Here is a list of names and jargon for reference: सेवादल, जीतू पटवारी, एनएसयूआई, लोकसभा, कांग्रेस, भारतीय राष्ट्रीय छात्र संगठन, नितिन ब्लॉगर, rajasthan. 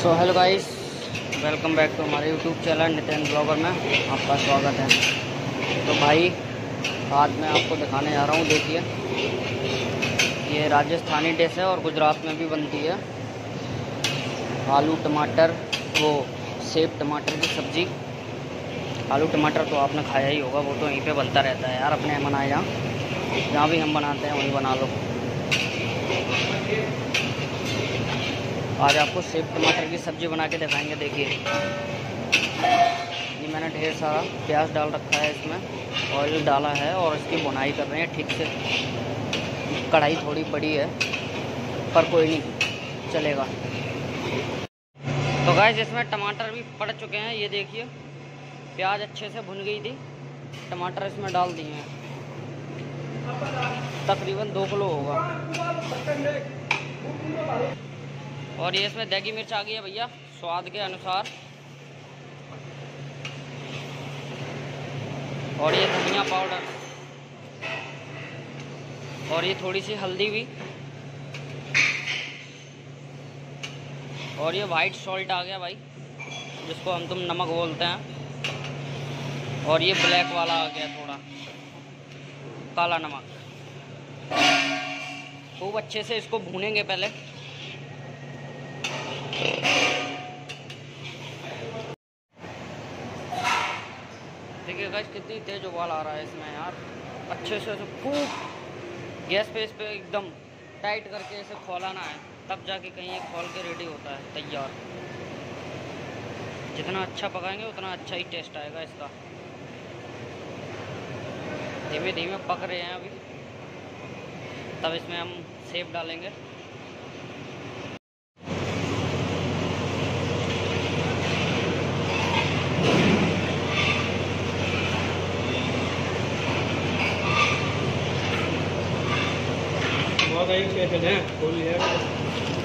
So hello guys, welcome back to हमारे YouTube channel नितिन ब्लॉगर में आपका स्वागत है। तो भाई आज मैं आपको दिखाने जा रहा हूँ, देखिए ये राजस्थानी डिश है और गुजरात में भी बनती है। आलू टमाटर वो सेब टमाटर की सब्ज़ी। आलू टमाटर तो आपने खाया ही होगा, वो तो यहीं पे बनता रहता है यार। अपने बनाए जहाँ भी हम बनाते हैं वहीं बना लो। आज आपको सेब टमाटर की सब्ज़ी बना के दिखाएंगे। देखिए ये मैंने ढेर सारा प्याज डाल रखा है, इसमें ऑयल डाला है और इसकी बुनाई कर रहे हैं ठीक से। कढ़ाई थोड़ी बड़ी है पर कोई नहीं, चलेगा। तो गाइस इसमें टमाटर भी पड़ चुके हैं, ये देखिए प्याज अच्छे से भुन गई थी, टमाटर इसमें डाल दिए हैं। तकरीबन 2 किलो होगा। और ये इसमें देगी मिर्च आ गई है भैया, स्वाद के अनुसार। और ये धनिया पाउडर और ये थोड़ी सी हल्दी भी। और ये वाइट सॉल्ट आ गया भाई, जिसको हम तुम नमक बोलते हैं। और ये ब्लैक वाला आ गया, थोड़ा काला नमक। खूब अच्छे से इसको भूनेंगे पहले। देखिए गाइस कितनी तेज उबाल आ रहा है इसमें यार। अच्छे से खूब गैस पे इस पर एकदम टाइट करके इसे खोलाना है, तब जाके कहीं ये खोल के रेडी होता है तैयार। जितना अच्छा पकाएंगे उतना अच्छा ही टेस्ट आएगा इसका। धीमे धीमे पक रहे हैं अभी, तब इसमें हम सेब डालेंगे। बहुत है।